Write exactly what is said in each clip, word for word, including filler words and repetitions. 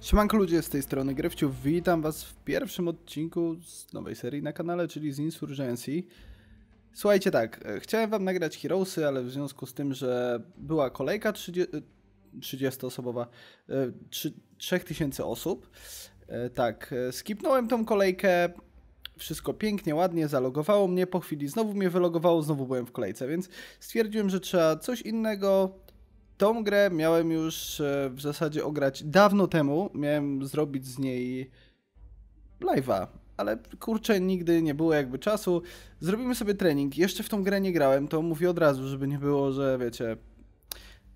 Siemanko ludzie, z tej strony Gryfciu, witam was w pierwszym odcinku z nowej serii na kanale, czyli z Insurgency. Słuchajcie tak, chciałem wam nagrać Heroesy, ale w związku z tym, że była kolejka trzydziestoosobowa, trzy tysiące osób, tak, skipnąłem tą kolejkę, wszystko pięknie, ładnie, zalogowało mnie, po chwili znowu mnie wylogowało, znowu byłem w kolejce, więc stwierdziłem, że trzeba coś innego. Tą grę miałem już w zasadzie ograć dawno temu, miałem zrobić z niej live'a, ale kurczę, nigdy nie było jakby czasu. Zrobimy sobie trening, jeszcze w tą grę nie grałem, to mówię od razu, żeby nie było, że wiecie,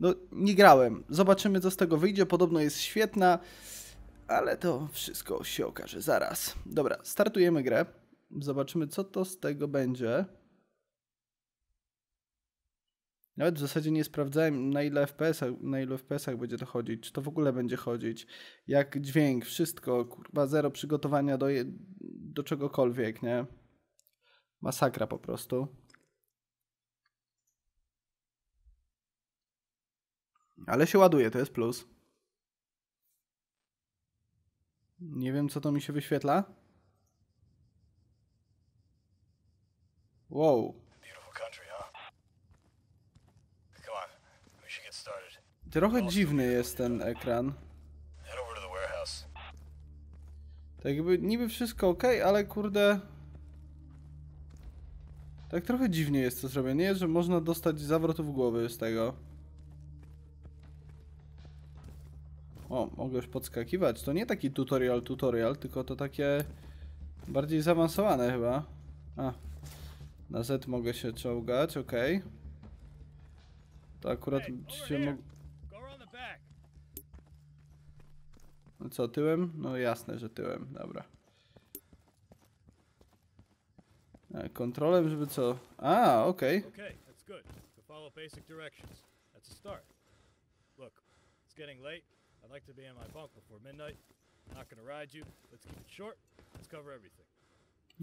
no nie grałem. Zobaczymy, co z tego wyjdzie, podobno jest świetna, ale to wszystko się okaże zaraz. Dobra, startujemy grę, zobaczymy, co to z tego będzie. Nawet w zasadzie nie sprawdzałem, na ile F P S-ach, na ilu F P S-ach będzie to chodzić, czy to w ogóle będzie chodzić, jak dźwięk, wszystko, kurwa, zero przygotowania do, je, do czegokolwiek, nie? Masakra po prostu. Ale się ładuje, to jest plus. Nie wiem, co to mi się wyświetla. Wow. Trochę dziwny jest ten ekran. Tak jakby niby wszystko ok, ale kurde... Tak trochę dziwnie jest to zrobione, nie? Że można dostać zawrotów głowy z tego. O, mogę już podskakiwać. To nie taki tutorial, tutorial, tylko to takie... bardziej zaawansowane chyba. A, na Z mogę się czołgać, ok. To akurat się mogę... No co, tyłem? No jasne, że tyłem, dobra. A, kontrolem, żeby co? A, okej. Okay. Okej,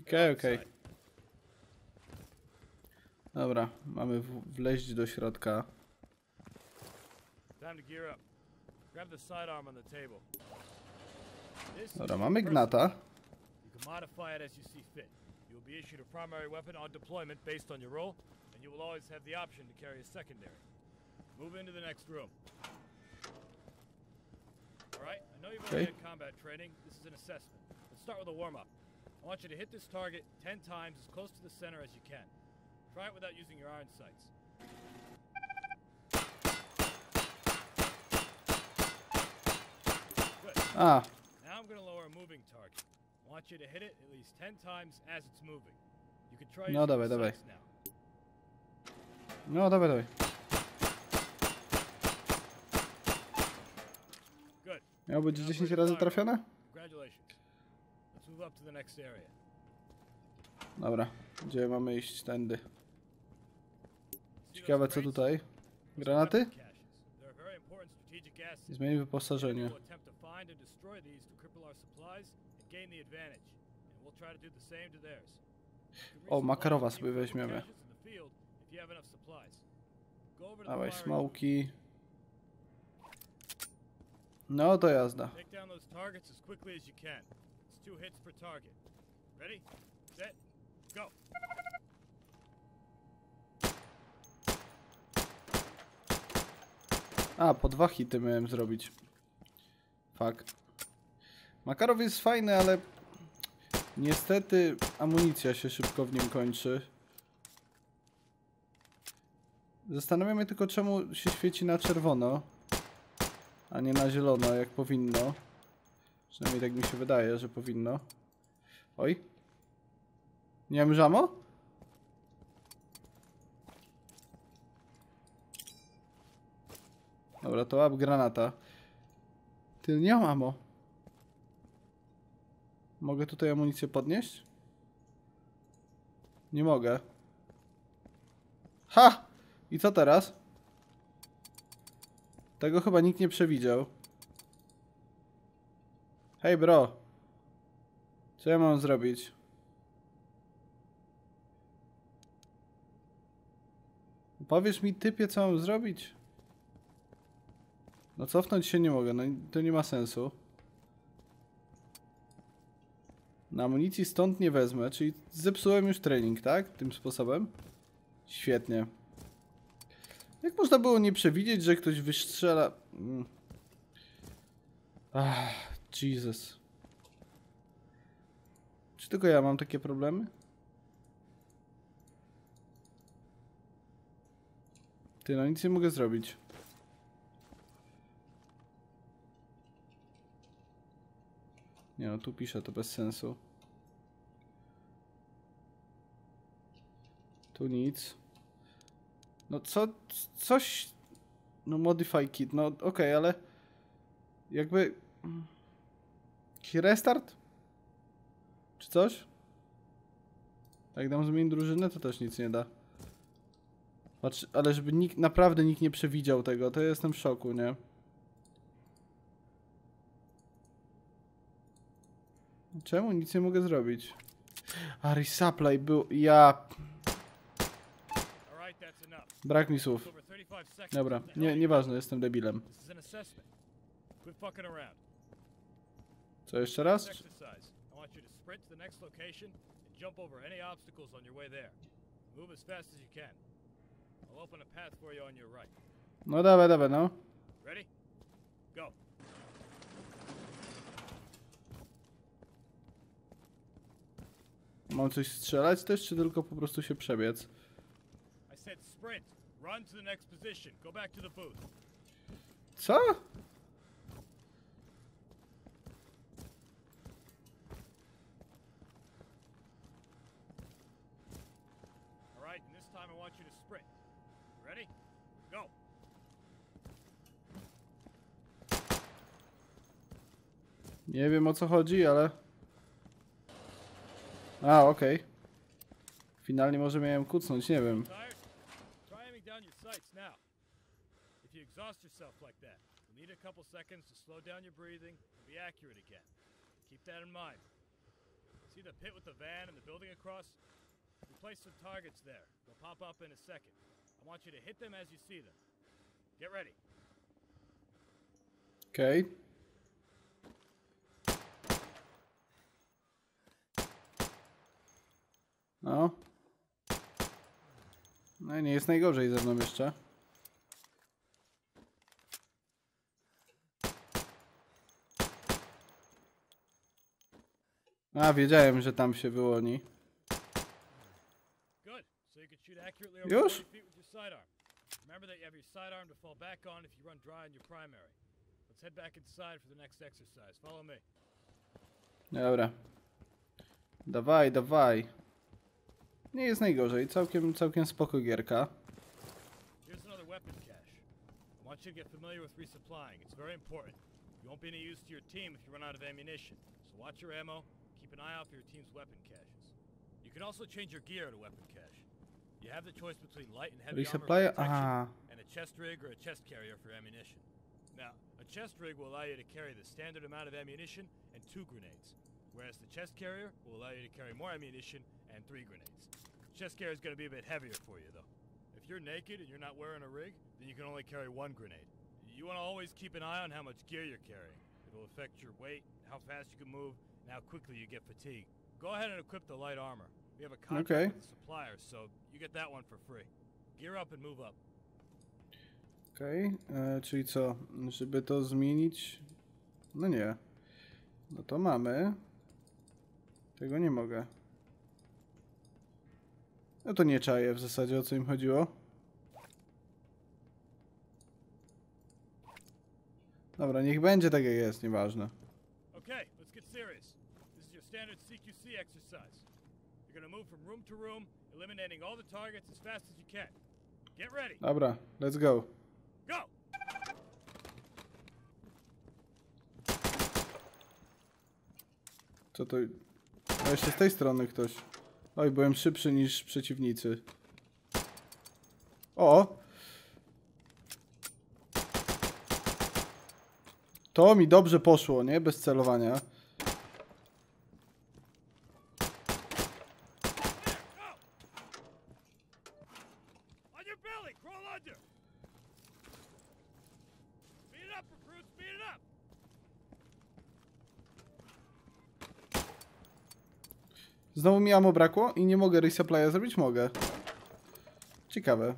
okay, okej. Okay. Dobra, mamy wleźć do środka. Dobra, mamy Gnata. Okay. A. Now I'm going to lower a moving target. I want you to hit it at least ten times as it's moving. You can try. No dawaj, dawaj. No dawaj, dawaj. Good. Miał być dziesięć razy trafione? Congratulations. Let's move up to the next area. Dobra, gdzie mamy iść? Tędy. Ciekawe, co tutaj. Granaty? Zmienię wyposażenie. O, Makarowa sobie weźmiemy. Dawaj, smoki. No to jazda. A, po dwa hity miałem zrobić. Fuck. Makarow jest fajny, ale niestety amunicja się szybko w nim kończy. Zastanawiam się tylko, czemu się świeci na czerwono, a nie na zielono, jak powinno. Przynajmniej tak mi się wydaje, że powinno. Oj. Nie mam żamo? Dobra, to łap granata. Ty, nie mam ammo. Mogę tutaj amunicję podnieść? Nie mogę. Ha! I co teraz? Tego chyba nikt nie przewidział. Hej bro. Co ja mam zrobić? Powiesz mi, typie, co mam zrobić? No cofnąć się nie mogę, no to nie ma sensu. Na amunicji stąd nie wezmę, czyli zepsułem już trening, tak? Tym sposobem. Świetnie. Jak można było nie przewidzieć, że ktoś wystrzela... Ach, Jesus. Czy tylko ja mam takie problemy? Ty, no nic nie mogę zrobić. Nie no, tu piszę, to bez sensu. Tu nic. No co, coś... No modify kit, no okej, okay, ale... Jakby... Restart? Czy coś? Jak dam zmienić drużynę, to też nic nie da. Patrz, ale żeby nikt, naprawdę nikt nie przewidział tego, to ja jestem w szoku, nie? Czemu nic nie mogę zrobić? A resupply był... ja... Brak mi słów. Dobra, nie, nieważne, jestem debilem. Co jeszcze raz? No dawaj, dawaj, no. Mam coś strzelać też, czy tylko po prostu się przebiec? Co? Nie wiem o co chodzi, ale... A, okej. Okay. Finalnie może miałem kucnąć, nie wiem. Okej. Okay. No. No i nie jest najgorzej ze mną jeszcze. A, wiedziałem, że tam się wyłoni. Już? Dobra. Dawaj, dawaj. Nie jest najgorzej, całkiem, całkiem spoko gierka. Resupply? Aha. Whereas the chest carrier will allow you to carry more ammunition and three grenades. The chest carrier is going to be a bit heavier for you, though. If you're naked and you're not wearing a rig, then you can only carry one grenade. You want to always keep an eye on how much gear you're carrying. It'll affect your weight, how fast you can move, and how quickly you get fatigued. Go ahead and equip the light armor. We have a contract okay. with the supplier, so you get that one for free. Gear up and move up. Okay, e, czyli co? Żeby to zmienić? No nie. No to mamy... Tego nie mogę. No to nie czaję w zasadzie, o co im chodziło. Dobra, niech będzie tak jak jest, nieważne. Okay, let's get serious. This is your standard C Q C exercise. You're gonna move from room to room, eliminating all the targets as fast as you can. Get ready. Dobra, let's go. Go. Co to? A jeszcze z tej strony ktoś. Oj, byłem szybszy niż przeciwnicy. O! To mi dobrze poszło, nie? Bez celowania. Znowu mi ammo brakło i nie mogę resupply'a zrobić? Mogę. Ciekawe.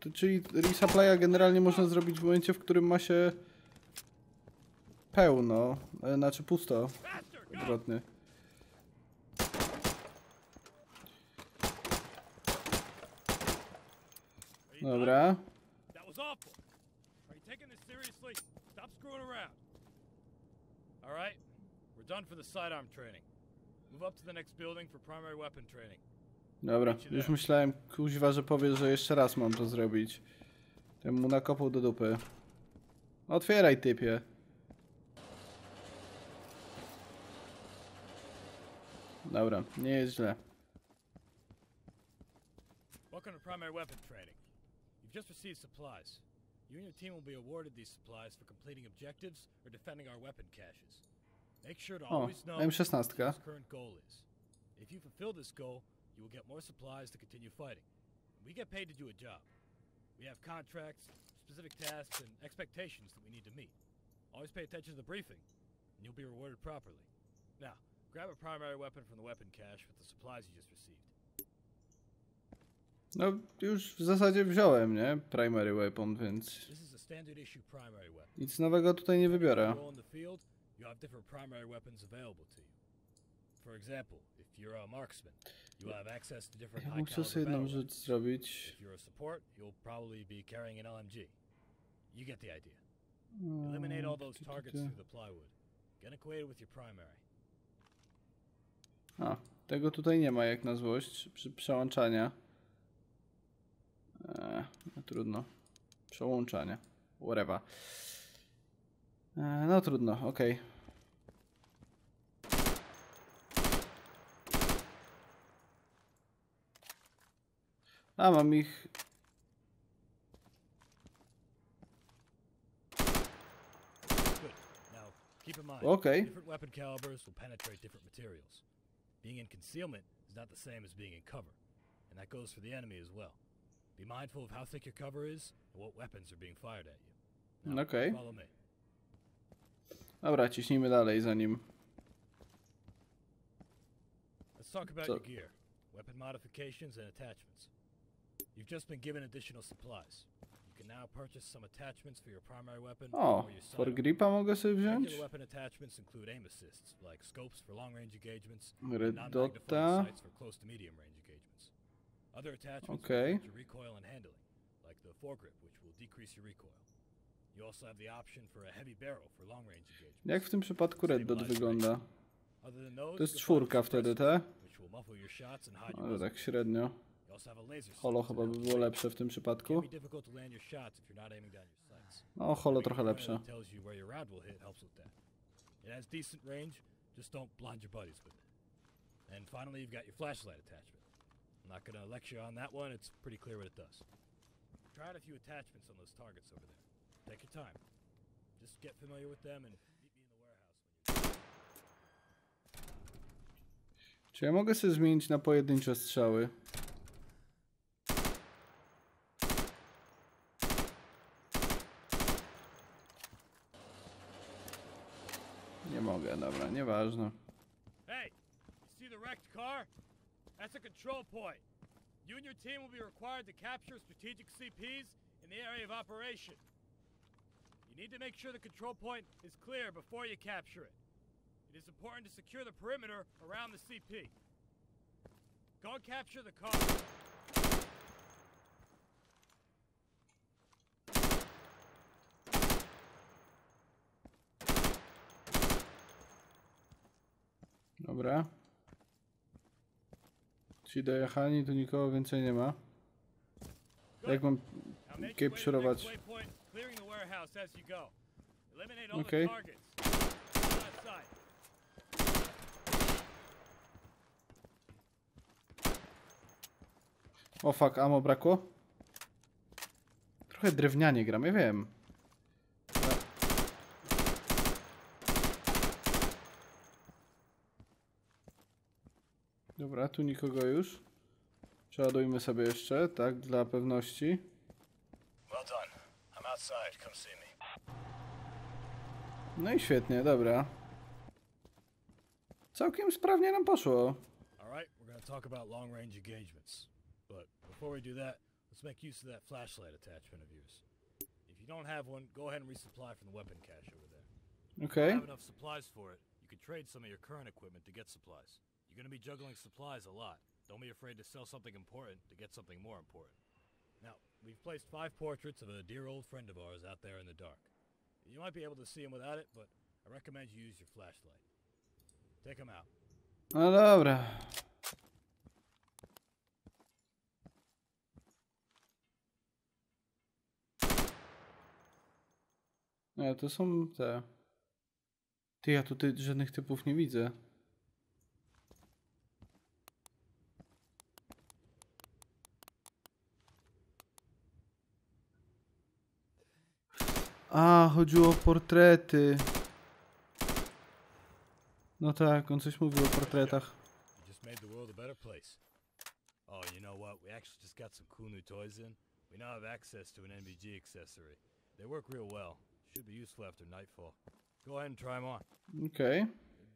To, czyli resupply'a generalnie można zrobić w momencie, w którym ma się pełno, znaczy pusto. Odwrotnie. Dobra. Dobra, już myślałem, kuźwa, że powie, że jeszcze raz mam to zrobić. Ten mu nakopał do dupy. Otwieraj, typie. Dobra, nie jest źle. Welcome to primary weapon training. You've just received supplies. You and your team will be awarded these supplies for completing objectives or defending our weapon caches. Make sure to always know what your current goal is. If you fulfill this goal, you will get more supplies to continue fighting. We get paid to do a job. We have contracts, specific tasks, and expectations that we need to meet. Always pay attention to the briefing, and you'll be rewarded properly. Now, grab a primary weapon from the weapon cache with the supplies you just received. No, już w zasadzie wziąłem, nie? Primary weapon, więc nic nowego tutaj nie wybiorę. Ja muszę sobie jedną rzecz zrobić. A, tego tutaj nie ma jak na złość przy przełączania. Eee, no trudno. Przełączanie. Whatever. Eee, no trudno, okej. Okay. A, mam ich... Okej. Okay. Be mindful of how thick your cover is and what weapons are being fired at you. Now, okay. Follow me. Dobra, ciśnijmy dalej za nim. Let's talk about your gear, weapon modifications and attachments. You've just been given additional supplies. You can now purchase some attachments for your primary weapon or your sidearm. For gripa mogę sobie wziąć. Regular weapon attachments include aim assists, like scopes for long-range engagements, Red Dota for close to medium-range engagements. Other attachments okay. your recoil and handling, like the foregrip, which will decrease your recoil. You also have the option for a heavy barrel for long range engagement. Jak w tym przypadku Red Dot wygląda? To jest czwórka wtedy, te? Ale tak średnio. Holo chyba by było lepsze w tym przypadku. No, Holo trochę lepsze. And finally you've got your flashlight attachment. I'm not gonna lecture on that one, it's pretty clear what it does. Try out a few attachments on those targets over there. Take your time. Just get familiar with them and meet me in the warehouse. Czy ja mogę sobie zmienić na pojedyncze strzały? Nie mogę, dobra, nieważne. Hey! You see the wrecked car? That's a control point. You and your team will be required to capture strategic C Ps in the area of operation. You need to make sure the control point is clear before you capture it. It is important to secure the perimeter around the C P. Go and capture the car. Dobra. Ci dojechani, tu nikogo więcej nie ma. Jak mam kieprzyrować? Okej. Okay. O fuck, ammo brakło? Trochę drewnianie gram, ja wiem. Dobra, tu nikogo już. Przeładujmy sobie jeszcze, tak, dla pewności. No i świetnie, dobra. Całkiem sprawnie nam poszło. Alright, we're going to talk about long-range engagements. But before we do that, let's make use of that flashlight attachment of yours. If you don't have one, go ahead and resupply from the weapon cache over there. Okay. If you have enough supplies for it, you can trade some of your current equipment to get supplies. You're going to be juggling supplies a lot. Don't be afraid to sell something important to get something more important. Now, we've placed five portraits of a dear old friend of ours out there in the dark. You might be able to see him without it, but I recommend you use your flashlight. Take him out. No dobra. A, to są te... Ty, ja tutaj żadnych typów nie widzę. A, chodziło o portrety. No tak, on coś mówił o portretach. Oh, you know what? We actually just got some cool new toys in. We now have access to an N V G accessory. They work real well. Should be useful after nightfall. Go ahead and try them on. Okay.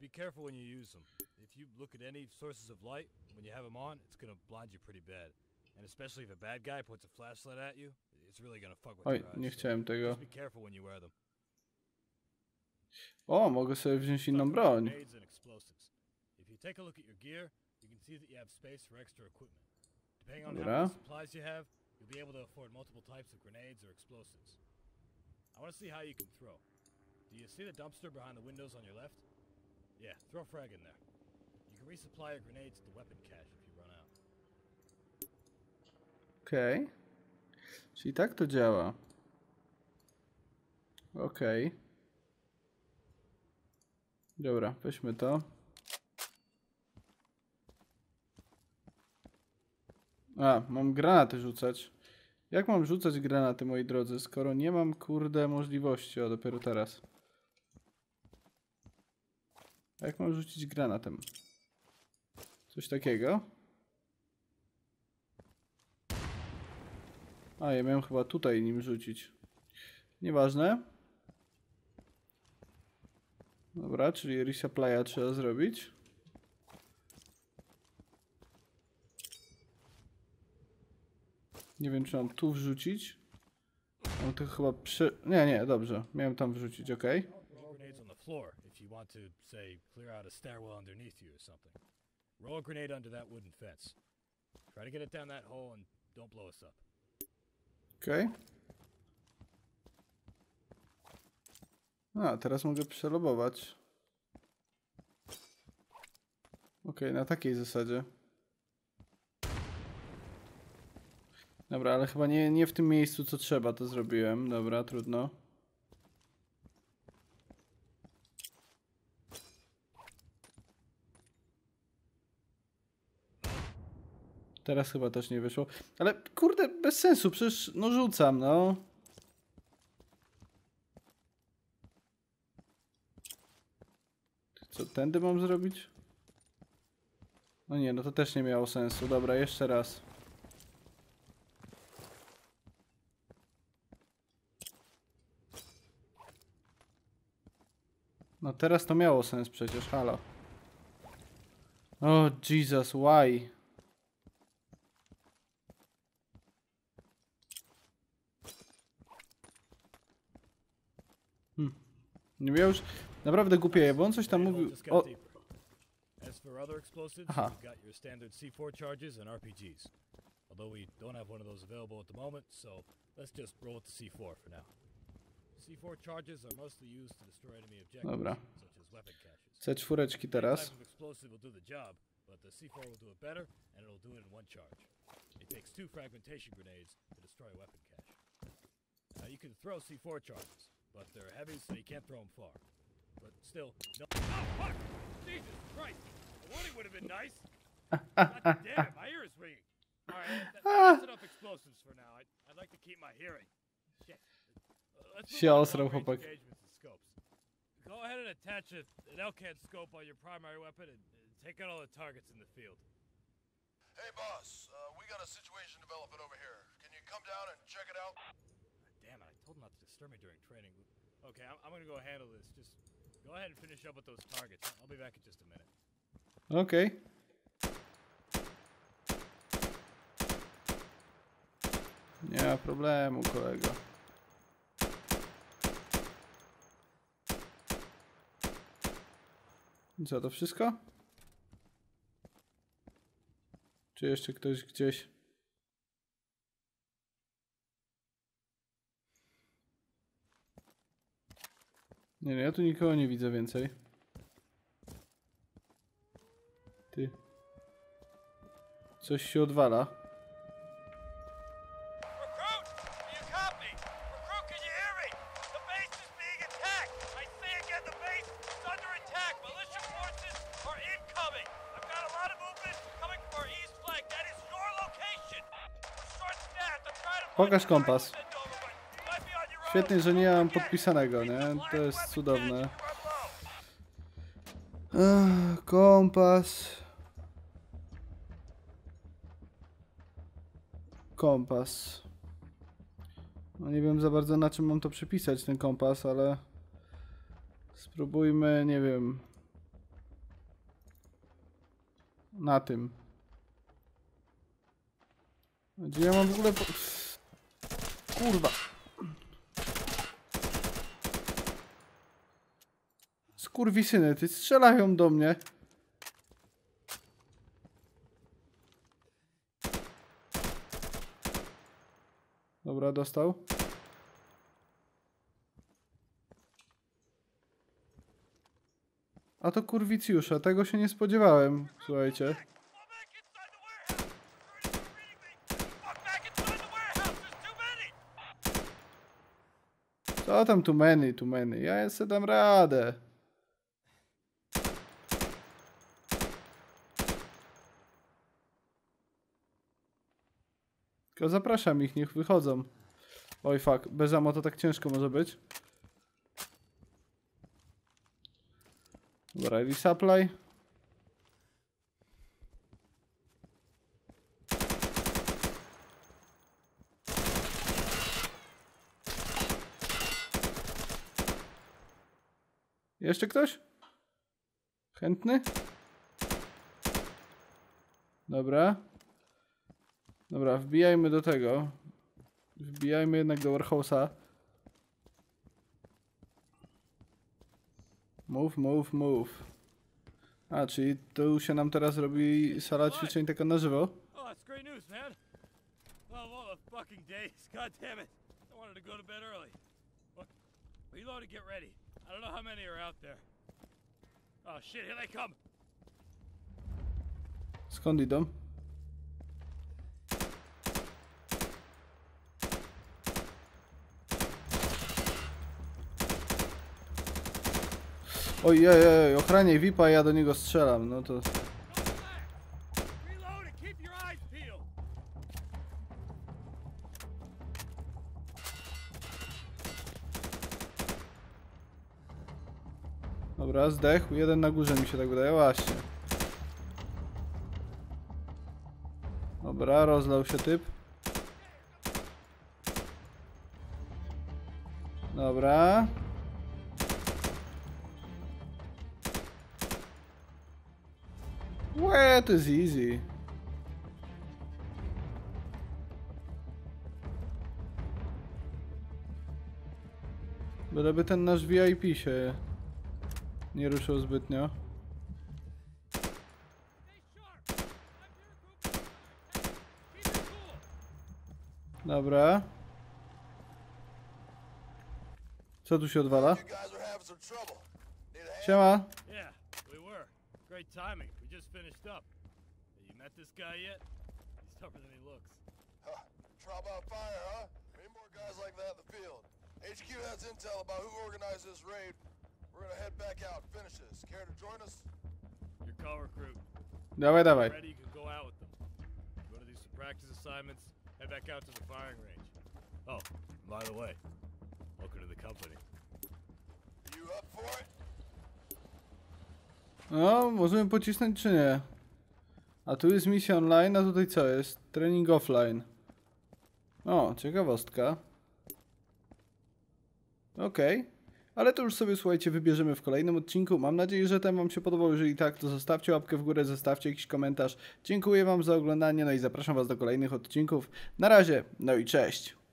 Be careful when you use them. If you look at any sources of light when you have them on, it's gonna blind you pretty bad. And especially if a bad guy puts a flashlight at you, it's really gonna fuck with your eyes. Oj, nie chciałem tego. Just be careful when you wear them. O, mogę sobie wziąć inną broń. Dobra. Okej. Czyli tak to działa. Okej. Okay. Dobra, weźmy to. A, mam granaty rzucać. Jak mam rzucać granaty, moi drodzy, skoro nie mam, kurde, możliwości? O, dopiero teraz. Jak mam rzucić granatem? Coś takiego? A, ja miałem chyba tutaj nim rzucić. Nieważne. Dobra, czyli resupply'a trzeba zrobić. Nie wiem, czy mam tu wrzucić. Mam to chyba prze... Nie, nie, dobrze. Miałem tam wrzucić, okej. Okej. A, teraz mogę przelobować. Okej, na takiej zasadzie. Dobra, ale chyba nie, nie w tym miejscu, co trzeba, to zrobiłem. Dobra, trudno. Teraz chyba też nie wyszło. Ale kurde, bez sensu, przecież no rzucam, no. Co, tędy mam zrobić? No nie, no to też nie miało sensu. Dobra, jeszcze raz. No teraz to miało sens przecież, halo. O, Jesus, why? Hm. Nie miał już... Naprawdę głupieje, bo on coś tam mówił. O... Aha. Dobra. C cztery teraz. But still, no. Oh, fuck! Jesus Christ! The warning would have been nice. God damn it, my ear is ringing. All right, that's enough explosives for now. I'd, I'd like to keep my hearing. Shit. Uh, let's move on to engagements and scopes. Go ahead and attach a, an Elcan scope on your primary weapon and uh, take out all the targets in the field. Hey, boss. Uh, we got a situation developing over here. Can you come down and check it out? God damn it! I told him not to disturb me during training. Okay, I'm, I'm gonna go handle this. Just. Go ahead and finish up with those targets. I'll be back in just a minute. Okay. Nie ma problemu, kolego. Co, to wszystko? Czy jeszcze ktoś gdzieś? Nie, nie, ja tu nikogo nie widzę więcej. Ty. Coś się odwala. Pokaż kompas. Świetnie, że nie mam podpisanego, nie? To jest cudowne. Ech, kompas. Kompas. No nie wiem za bardzo, na czym mam to przypisać, ten kompas, ale... Spróbujmy, nie wiem... Na tym. Gdzie ja mam w ogóle... Po... Kurwa! Skurwisyny, ty strzelają do mnie. Dobra, dostał. A to kurwicjusza, tego się nie spodziewałem, słuchajcie. Co tam tu meny, tu meny, ja sobie dam radę. Tylko zapraszam ich, niech wychodzą. Oj fuck, bez ammo to tak ciężko może być. Dobra, resupply. Jeszcze ktoś? Chętny? Dobra. Dobra, wbijajmy do tego. Wbijajmy jednak do warehouse'a. Move, move, move. A, czyli tu się nam teraz robi sala ćwiczeń taka na żywo. I don't know how many are out there. Oh shit, here they come. Skąd idą? Oj, oj, oj, ochranie V I P-a, ja do niego strzelam, no to... Dobra, zdechł. Jeden na górze mi się tak wydaje. Właśnie. Dobra, rozlał się typ. Dobra. Łe, to jest easy. Byleby ten nasz V I P się... nie ruszył zbytnio. Dobra. Co tu się odwala? Siema. Dawaj, dawaj. No, możemy pocisnąć czy nie? A tu jest misja online, a tutaj co jest? Trening offline. O, ciekawostka. Okej. Okay. ale to już sobie, słuchajcie, wybierzemy w kolejnym odcinku. Mam nadzieję, że ten wam się podobał. Jeżeli tak, to zostawcie łapkę w górę, zostawcie jakiś komentarz. Dziękuję wam za oglądanie, no i zapraszam was do kolejnych odcinków. Na razie, no i cześć!